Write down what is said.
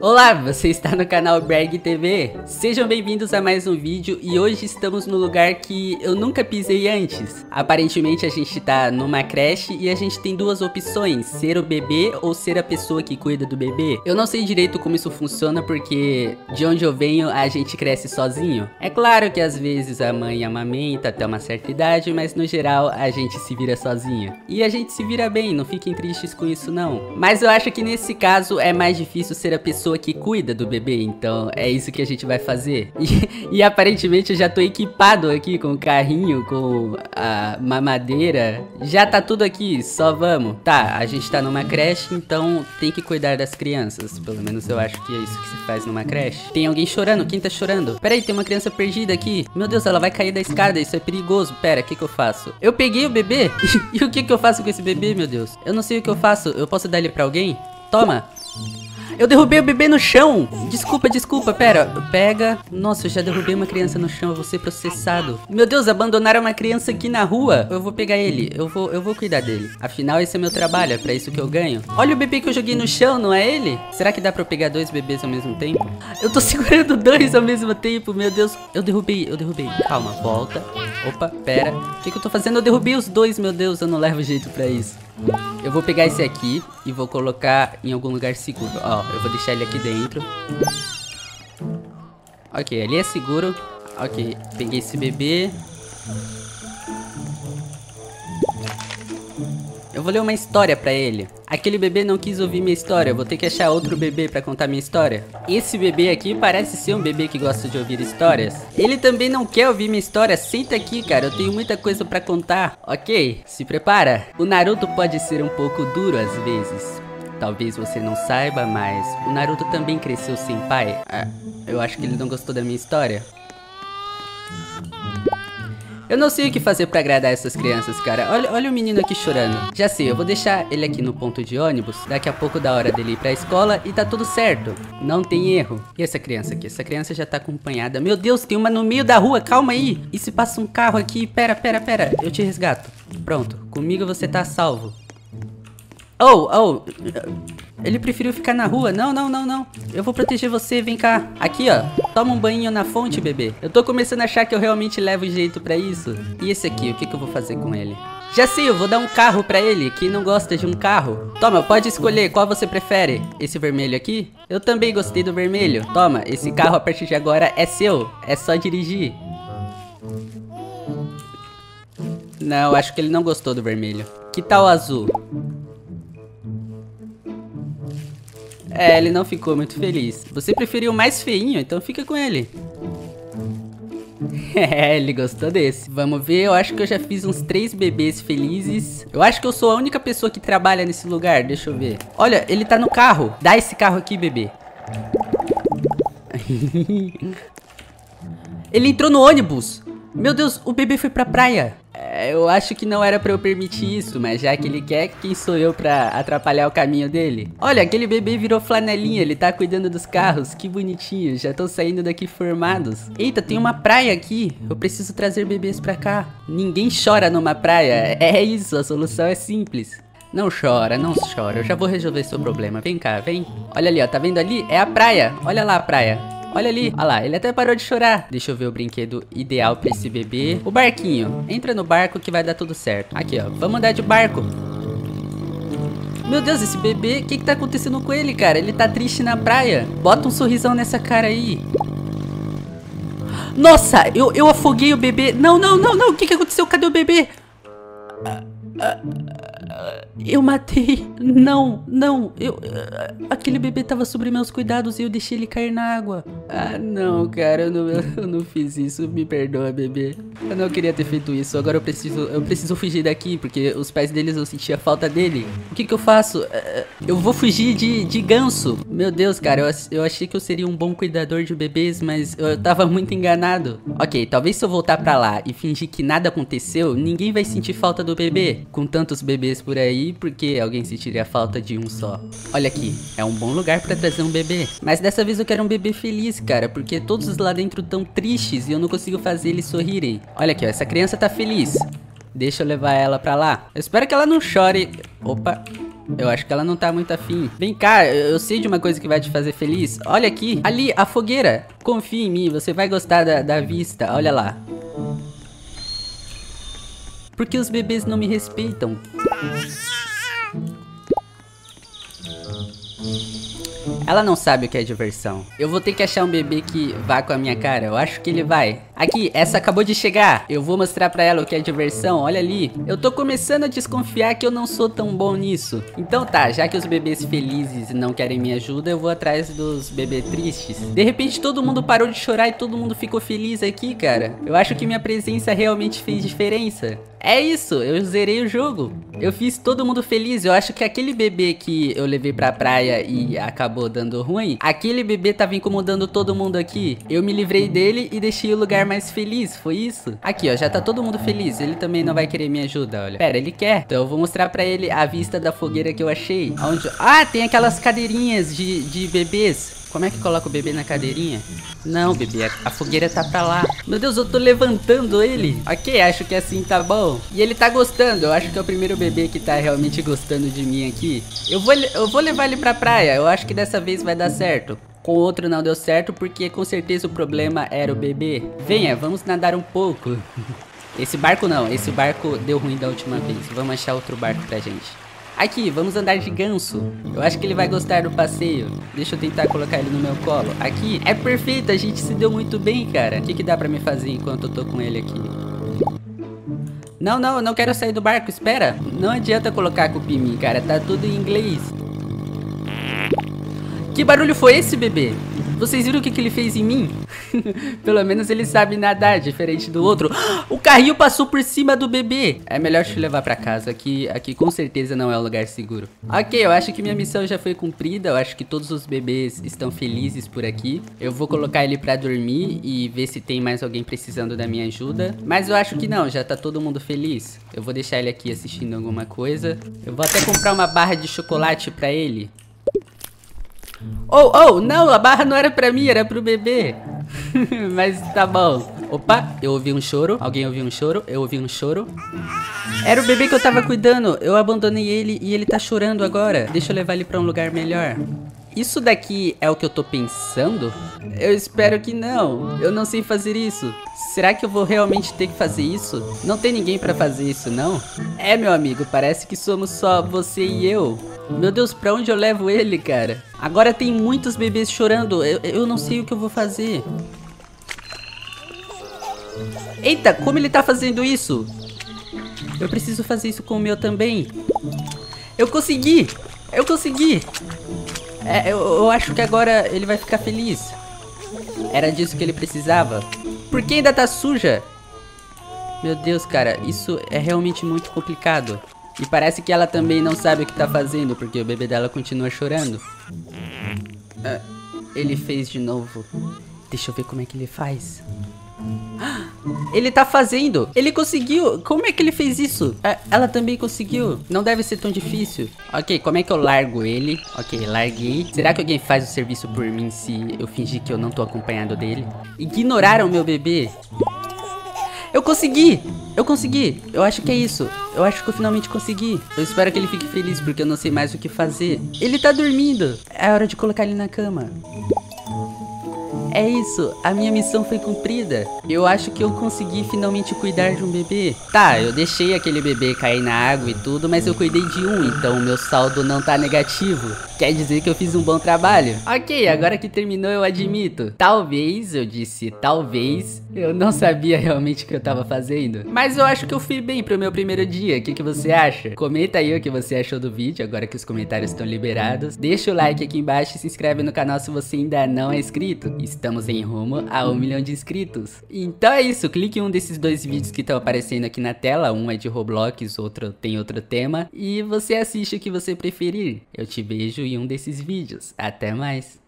Olá, você está no canal Berg TV. Sejam bem-vindos a mais um vídeo e hoje estamos no lugar que eu nunca pisei antes. Aparentemente a gente tá numa creche e a gente tem duas opções, ser o bebê ou ser a pessoa que cuida do bebê. Eu não sei direito como isso funciona porque de onde eu venho a gente cresce sozinho. É claro que às vezes a mãe amamenta até uma certa idade, mas no geral a gente se vira sozinho. E a gente se vira bem, não fiquem tristes com isso não. Mas eu acho que nesse caso é mais difícil ser a pessoa que cuida do bebê, então é isso que a gente vai fazer. E aparentemente eu já tô equipado aqui com o carrinho, com a mamadeira, já tá tudo aqui, só vamos. Tá, a gente tá numa creche, então tem que cuidar das crianças, pelo menos eu acho que é isso que se faz numa creche. Tem alguém chorando, quem tá chorando? Pera aí, tem uma criança perdida aqui, meu Deus, ela vai cair da escada, isso é perigoso. Pera, o que que eu faço? Eu peguei o bebê? E o que que eu faço com esse bebê, meu Deus? Eu não sei o que eu faço, eu posso dar ele pra alguém? Toma! Eu derrubei o bebê no chão. Desculpa, pera. Pega. Nossa, eu já derrubei uma criança no chão, eu vou ser processado. Meu Deus, abandonaram uma criança aqui na rua. Eu vou pegar ele, eu vou cuidar dele. Afinal, esse é meu trabalho, é pra isso que eu ganho. Olha o bebê que eu joguei no chão, não é ele? Será que dá pra eu pegar dois bebês ao mesmo tempo? Eu tô segurando dois ao mesmo tempo, meu Deus. Eu derrubei. Calma, volta. Opa, pera. O que que eu tô fazendo? Eu derrubei os dois, meu Deus, eu não levo jeito pra isso. Eu vou pegar esse aqui e vou colocar em algum lugar seguro. Ó, eu vou deixar ele aqui dentro. Ok, ali é seguro. Ok, peguei esse bebê. Eu vou ler uma história pra ele. Aquele bebê não quis ouvir minha história, eu vou ter que achar outro bebê pra contar minha história. Esse bebê aqui parece ser um bebê que gosta de ouvir histórias. Ele também não quer ouvir minha história, senta aqui, cara, eu tenho muita coisa pra contar. Ok, se prepara. O Naruto pode ser um pouco duro às vezes. Talvez você não saiba, mas o Naruto também cresceu sem pai. Ah, eu acho que ele não gostou da minha história. Eu não sei o que fazer pra agradar essas crianças, cara. Olha o menino aqui chorando. Já sei, eu vou deixar ele aqui no ponto de ônibus. Daqui a pouco da hora dele ir pra escola e tá tudo certo. Não tem erro. E essa criança aqui? Essa criança já tá acompanhada. Meu Deus, tem uma no meio da rua, calma aí. E se passa um carro aqui? Pera. Eu te resgato. Pronto, comigo você tá salvo. Oh. Ele preferiu ficar na rua. Não. Eu vou proteger você, vem cá. Aqui, ó. Toma um banho na fonte, bebê. Eu tô começando a achar que eu realmente levo jeito pra isso. E esse aqui, o que que eu vou fazer com ele? Já sei, eu vou dar um carro pra ele, que não gosta de um carro. Toma, pode escolher qual você prefere. Esse vermelho aqui? Eu também gostei do vermelho. Toma, esse carro a partir de agora é seu. É só dirigir. Não, acho que ele não gostou do vermelho. Que tal o azul? É, ele não ficou muito feliz. Você preferiu o mais feinho, então fica com ele. É, ele gostou desse. Vamos ver, eu acho que eu já fiz uns 3 bebês felizes. Eu acho que eu sou a única pessoa que trabalha nesse lugar, deixa eu ver. Olha, ele tá no carro. Dá esse carro aqui, bebê. Ele entrou no ônibus. Meu Deus, o bebê foi pra praia. Eu acho que não era pra eu permitir isso, mas já que ele quer, quem sou eu pra atrapalhar o caminho dele? Olha, aquele bebê virou flanelinha, ele tá cuidando dos carros, que bonitinho, já estão saindo daqui formados. Eita, tem uma praia aqui, eu preciso trazer bebês pra cá. Ninguém chora numa praia, é isso, a solução é simples. Não chora, eu já vou resolver seu problema, vem cá, vem. Olha ali, ó, tá vendo ali? É a praia, olha lá a praia. Olha ali, olha lá, ele até parou de chorar. Deixa eu ver o brinquedo ideal pra esse bebê. O barquinho, entra no barco que vai dar tudo certo. Aqui ó, vamos andar de barco. Meu Deus, esse bebê, o que que tá acontecendo com ele, cara? Ele tá triste na praia. Bota um sorrisão nessa cara aí. Nossa, eu afoguei o bebê. Não, o que que aconteceu? Cadê o bebê? Eu matei. Não. Aquele bebê tava sobre meus cuidados e eu deixei ele cair na água. Ah, não, cara. Eu não fiz isso. Me perdoa, bebê. Eu não queria ter feito isso. Agora eu preciso fugir daqui, porque os pais deles vão sentir a falta dele. O que que eu faço? Eu vou fugir de ganso. Meu Deus, cara. Eu achei que eu seria um bom cuidador de bebês, mas eu tava muito enganado. Ok, talvez se eu voltar pra lá e fingir que nada aconteceu, ninguém vai sentir falta do bebê. Com tantos bebês por aí, porque alguém sentiria a falta de um só. Olha aqui, é um bom lugar pra trazer um bebê, mas dessa vez eu quero um bebê feliz, cara, porque todos lá dentro tão tristes e eu não consigo fazer eles sorrirem. Olha aqui, ó, essa criança tá feliz. Deixa eu levar ela pra lá. Eu espero que ela não chore. Opa, Eu acho que ela não tá muito afim. Vem cá, eu sei de uma coisa que vai te fazer feliz. Olha aqui, ali, a fogueira. Confia em mim, você vai gostar da vista. Olha lá. Por que os bebês não me respeitam? Ela não sabe o que é diversão. Eu vou ter que achar um bebê que vá com a minha cara. Eu acho que ele vai. Aqui, essa acabou de chegar. Eu vou mostrar pra ela o que é diversão. Olha ali. Eu tô começando a desconfiar que eu não sou tão bom nisso. Então tá, já que os bebês felizes não querem minha ajuda, eu vou atrás dos bebês tristes. De repente todo mundo parou de chorar e todo mundo ficou feliz aqui, cara. Eu acho que minha presença realmente fez diferença. É isso, eu zerei o jogo. Eu fiz todo mundo feliz. Eu acho que aquele bebê que eu levei pra praia e acabou dando ruim, aquele bebê tava incomodando todo mundo aqui. Eu me livrei dele e deixei o lugar mais feliz, foi isso? Aqui, ó, já tá todo mundo feliz. Ele também não vai querer minha ajuda, olha. Pera, ele quer. Então eu vou mostrar pra ele a vista da fogueira que eu achei. Onde... Ah, tem aquelas cadeirinhas de bebês. Como é que coloca o bebê na cadeirinha? Não, bebê, a fogueira tá pra lá. Meu Deus, eu tô levantando ele. Ok, acho que assim tá bom. E ele tá gostando, eu acho que é o primeiro bebê que tá realmente gostando de mim aqui. Eu vou levar ele pra praia, eu acho que dessa vez vai dar certo. Com o outro não deu certo, porque com certeza o problema era o bebê. Venha, vamos nadar um pouco. Esse barco não, esse barco deu ruim da última vez. Vamos achar outro barco pra gente. Aqui, vamos andar de ganso. Eu acho que ele vai gostar do passeio. Deixa eu tentar colocar ele no meu colo. Aqui, é perfeito, a gente se deu muito bem, cara. O que dá pra me fazer enquanto eu tô com ele aqui? Não, não, eu não quero sair do barco, espera. Não adianta colocar a culpa em mim, cara. Tá tudo em inglês. Que barulho foi esse, bebê? Vocês viram o que ele fez em mim? Pelo menos ele sabe nadar, diferente do outro. O carrinho passou por cima do bebê. É melhor te levar pra casa, aqui com certeza não é um lugar seguro. Ok, eu acho que minha missão já foi cumprida. Eu acho que todos os bebês estão felizes por aqui. Eu vou colocar ele pra dormir e ver se tem mais alguém precisando da minha ajuda. Mas eu acho que não, já tá todo mundo feliz. Eu vou deixar ele aqui assistindo alguma coisa. Eu vou até comprar uma barra de chocolate pra ele. Oh, não, a barra não era pra mim, era pro bebê. Mas tá bom. Opa, eu ouvi um choro. Alguém ouviu um choro? Eu ouvi um choro. Era o bebê que eu tava cuidando. Eu abandonei ele e ele tá chorando agora. Deixa eu levar ele pra um lugar melhor. Isso daqui é o que eu tô pensando? Eu espero que não. Eu não sei fazer isso. Será que eu vou realmente ter que fazer isso? Não tem ninguém pra fazer isso, não? É, meu amigo, parece que somos só você e eu. Meu Deus, pra onde eu levo ele, cara? Agora tem muitos bebês chorando. Eu não sei o que eu vou fazer. Eita, como ele tá fazendo isso? Eu preciso fazer isso com o meu também. Eu consegui! Eu consegui! É, eu acho que agora ele vai ficar feliz. Era disso que ele precisava. Por que ainda tá suja? Meu Deus, cara, isso é realmente muito complicado. E parece que ela também não sabe o que tá fazendo, porque o bebê dela continua chorando. Ah, ele fez de novo. Deixa eu ver como é que ele faz. Ah, ele tá fazendo. Ele conseguiu. Como é que ele fez isso? Ah, ela também conseguiu. Não deve ser tão difícil. Ok, como é que eu largo ele? Ok, larguei. Será que alguém faz o serviço por mim se eu fingir que eu não tô acompanhado dele? Ignoraram meu bebê. Eu consegui! Eu consegui! Eu acho que é isso. Eu acho que eu finalmente consegui. Eu espero que ele fique feliz, porque eu não sei mais o que fazer. Ele tá dormindo. É hora de colocar ele na cama. É isso, a minha missão foi cumprida. Eu acho que eu consegui finalmente cuidar de um bebê. Tá, eu deixei aquele bebê cair na água e tudo, mas eu cuidei de um, então o meu saldo não tá negativo. Quer dizer que eu fiz um bom trabalho. Ok, agora que terminou eu admito. Talvez, eu disse talvez, eu não sabia realmente o que eu tava fazendo. Mas eu acho que eu fui bem pro meu primeiro dia, o que você acha? Comenta aí o que você achou do vídeo, agora que os comentários estão liberados. Deixa o like aqui embaixo e se inscreve no canal se você ainda não é inscrito. Estamos em rumo a 1 milhão de inscritos. Então é isso, clique em um desses dois vídeos que estão aparecendo aqui na tela. Um é de Roblox, outro tem outro tema. E você assiste o que você preferir. Eu te vejo em um desses vídeos. Até mais.